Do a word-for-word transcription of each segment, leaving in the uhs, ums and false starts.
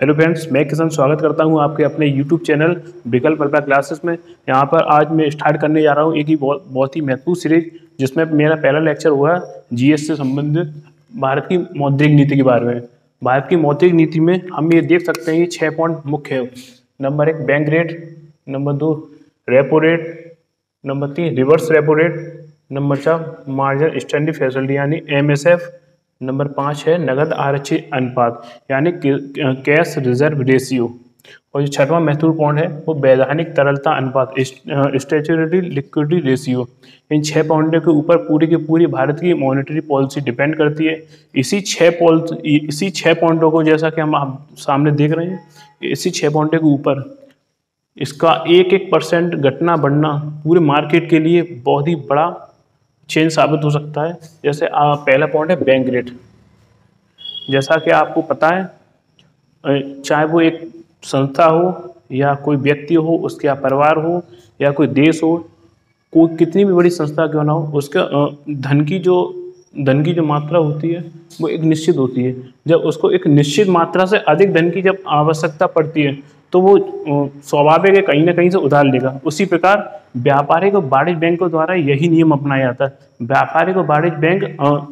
Hello friends, मैं किशन स्वागत करता हूं आपके अपने YouTube channel Vikalp alpha classes में। यहां पर आज मैं स्टार्ट करने जा रहा हूं एक ही बहुत बहुत ही महत्वपूर्ण सीरीज, जिसमें मेरा पहला लेक्चर हुआ जीएस से संबंधित भारत की मौद्रिक नीति के बारे में। भारत की मौद्रिक नीति में हम ये देख सकते हैं ये छः पॉइंट मुख्य है। नंबर एक बैंक रेट, नंबर दो रेपो रेट, नंबर तीन रिवर्स रेपो रेट, नंबर चार मार्जिन स्टैंडिंग फैसिलिटी यानी एम एस एफ, नंबर पाँच है नगद आरक्षित अनुपात यानी कैश रिजर्व रेशियो, और जो छठवां महत्वपूर्ण पॉइंट है वो वैधानिक तरलता अनुपात स्टैच्यूटरी लिक्विडिटी रेशियो। इन छह पॉइंटों के ऊपर पूरी की पूरी भारत की मॉनेटरी पॉलिसी डिपेंड करती है। इसी छह पॉलिसी इसी छह पॉइंटों को, जैसा कि हम आप सामने देख रहे हैं, इसी छः पॉइंटों के ऊपर इसका एक एक परसेंट घटना बढ़ना पूरे मार्केट के लिए बहुत ही बड़ा चेंज साबित हो सकता है। जैसे आ, पहला पॉइंट है बैंक रेट। जैसा कि आपको पता है, चाहे वो एक संस्था हो या कोई व्यक्ति हो, उसके परिवार हो या कोई देश हो, कोई कितनी भी बड़ी संस्था क्यों ना हो, उसका धन की जो धन की जो मात्रा होती है वो एक निश्चित होती है। जब उसको एक निश्चित मात्रा से अधिक धन की जब आवश्यकता पड़ती है तो वो स्वाभाविक है कहीं ना कहीं से उधार लेगा। उसी प्रकार व्यापारिक और वाणिज्य बैंकों द्वारा यही नियम अपनाया जाता है। व्यापारिक और वाणिज्य बैंक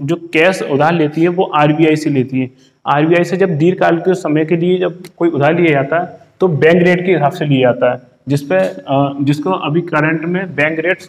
जो कैश उधार लेती है वो आर बी आई से लेती है। आर बी आई से जब दीर्घकाल के समय के लिए जब कोई उधार लिया जाता है तो बैंक रेट के हिसाब से लिया जाता है, जिसपे जिसको अभी करंट में bank rate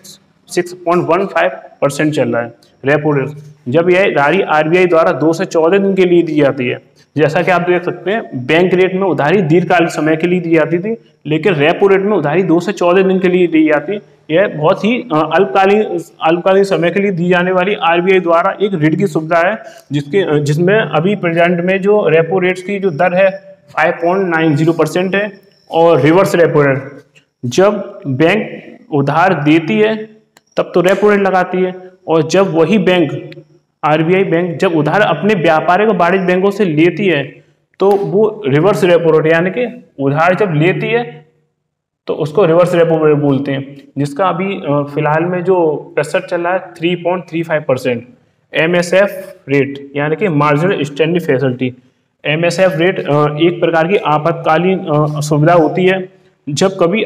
six point one five percent चल रहा है। रेपो रेट जब यह उधारी आर बी आई द्वारा दो से चौदह दिन के लिए दी जाती है। जैसा कि आप देख सकते हैं, बैंक रेट में उधारी दीर्घकालिक समय के लिए दी जाती थी, लेकिन रेपो रेट में उधारी दो से चौदह दिन के लिए दी जाती है। यह बहुत ही अल्पकालीन अल्पकालीन समय के लिए दी जाने वाली आर बी आई द्वारा एक ऋण की सुविधा है, जिसके जिसमें अभी प्रेजेंट में जो रेपो रेट्स की जो दर है five point nine zero percent है। और रिवर्स रेपो रेट, जब बैंक उधार देती है तब तो रेपो रेट लगाती है, और जब वही bank R B I bank जब उधार अपने व्यापारिक और वाणिज्य बैंकों से लेती है तो वो रिवर्स रेपो रेट यानी कि उधार जब लेती है तो उसको रिवर्स रेपो रेट बोलते हैं, जिसका अभी फिलहाल में जो प्रसर चल रहा है three point three five percent. M S F rate यानी कि marginal standing facility, M S F rate एक प्रकार की आपातकालीन सुविधा होती है। जब कभी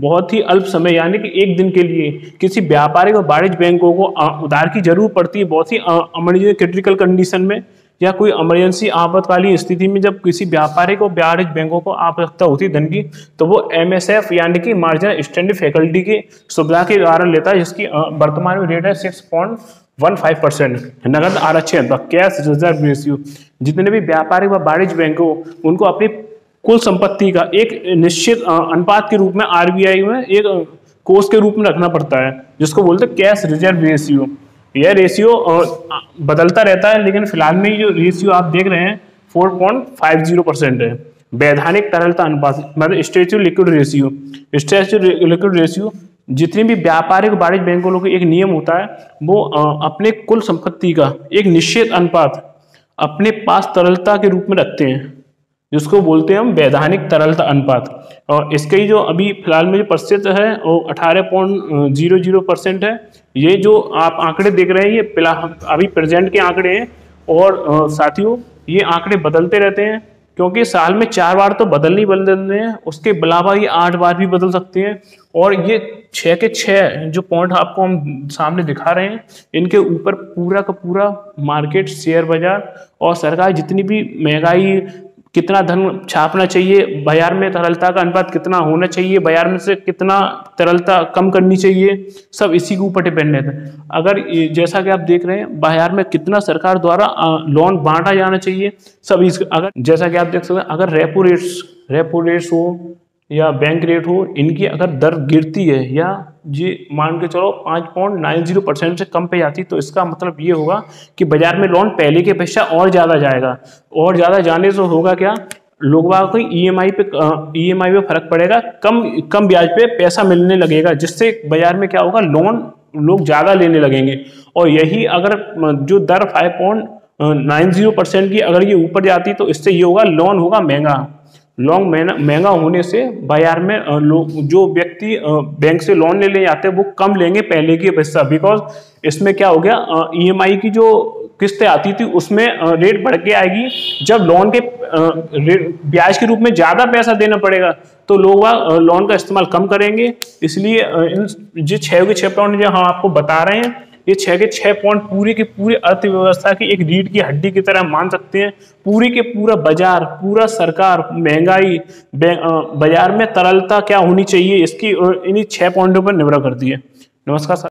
बहुत ही अल्प समय यानी कि एक दिन के लिए किसी व्यापारिक और वाणिज्य बैंकों को उधार की जरूरत पड़ती है, बहुत ही इमरजेंसी क्रिटिकल कंडीशन में या कोई इमरजेंसी आपातकालीन स्थिति में जब किसी व्यापारिक और वाणिज्य बैंकों को आवश्यकता होती है धन की, तो वो एम एस एफ यानी कि मार्जिनल स्टैंडिंग फैसिलिटी की सुविधा के कारण लेता है, जिसकी वर्तमान में रेट है six point one five percent. नगद आरक्षण कैश रिजर्व रेशियो, जितने भी व्यापारिक व वाणिज्य बैंकों उनको अपनी कुल संपत्ति का एक निश्चित अनुपात के रूप में आर बी आई में एक कोष के रूप में रखना पड़ता है, जिसको बोलते हैं कैश रिजर्व रेशियो। यह रेशियो बदलता रहता है, लेकिन फिलहाल में जो रेशियो आप देख रहे हैं चार पॉइंट पाँच जीरो परसेंट है। वैधानिक तरलता अनुपात मतलब statutory liquid ratio, statutory liquid ratio जितने भी व्यापारिक वाणिज्य बैंकों का एक नियम होता है वो अपने कुल संपत्ति का एक निश्चित अनुपात अपने पास तरलता के रूप में रखते हैं, जिसको बोलते हैं हम वैधानिक तरलता अनुपात। और इसके जो अभी फिलहाल में जो प्रतिशत है वो अठारह पॉइंट जीरो जीरो परसेंट है। ये जो आप आंकड़े देख रहे हैं ये फिलहाल अभी प्रेजेंट के आंकड़े हैं, और साथियों ये आंकड़े बदलते रहते हैं, क्योंकि साल में चार बार तो बदल नहीं बदलते हैं, उसके अलावा ये आठ बार भी बदल सकते हैं। और ये छः के छः जो पॉइंट आपको हम सामने दिखा रहे हैं, इनके ऊपर पूरा का पूरा मार्केट, शेयर बाजार और सरकार जितनी भी महंगाई, कितना धन छापना चाहिए बाजार में, तरलता का अनुपात कितना होना चाहिए, बाजार में से कितना तरलता कम करनी चाहिए, सब इसी के ऊपर डिपेंड है। अगर जैसा कि आप देख रहे हैं बाजार में कितना सरकार द्वारा लोन बांटा जाना चाहिए, सब इस अगर जैसा कि आप देख सकते हैं, अगर रेपो रेट्स रेपो रेट्स हो या बैंक रेट हो, इनकी अगर दर गिरती है या जी मान के चलो पाँच पॉइंट नाइन जीरो परसेंट से कम पे जाती, तो इसका मतलब ये होगा कि बाजार में लोन पहले के अपेक्षा और ज़्यादा जाएगा। और ज़्यादा जाने से होगा क्या, लोग बाग को ई एम आई पे ई एम आई पे फर्क पड़ेगा, कम कम ब्याज पे पैसा मिलने लगेगा, जिससे बाजार में क्या होगा, लोन लोग ज़्यादा लेने लगेंगे। और यही अगर जो दर five point nine zero percent की अगर ये ऊपर जाती तो इससे ये होगा, लोन होगा महंगा। लोन महंगा होने से बाजार में लोग, जो व्यक्ति बैंक से लोन लेने आते हैं वो कम लेंगे पहले की अपेक्षा, बिकॉज इसमें क्या हो गया, ई एम आई की जो किस्तें आती थी उसमें रेट बढ़ के आएगी। जब लोन के ब्याज के रूप में ज़्यादा पैसा देना पड़ेगा तो लोग लोन का इस्तेमाल कम करेंगे। इसलिए इन जो छः के छः पॉइंट जो हम आपको बता रहे हैं, ये छः के छः पॉइंट पूरे के पूरे अर्थव्यवस्था की एक रीढ़ की हड्डी की तरह मान सकते हैं। पूरे के पूरा बाजार, पूरा सरकार, महंगाई, बाजार में तरलता क्या होनी चाहिए, इसकी इन्हीं छः पॉइंटों पर निर्भर करती है। नमस्कार।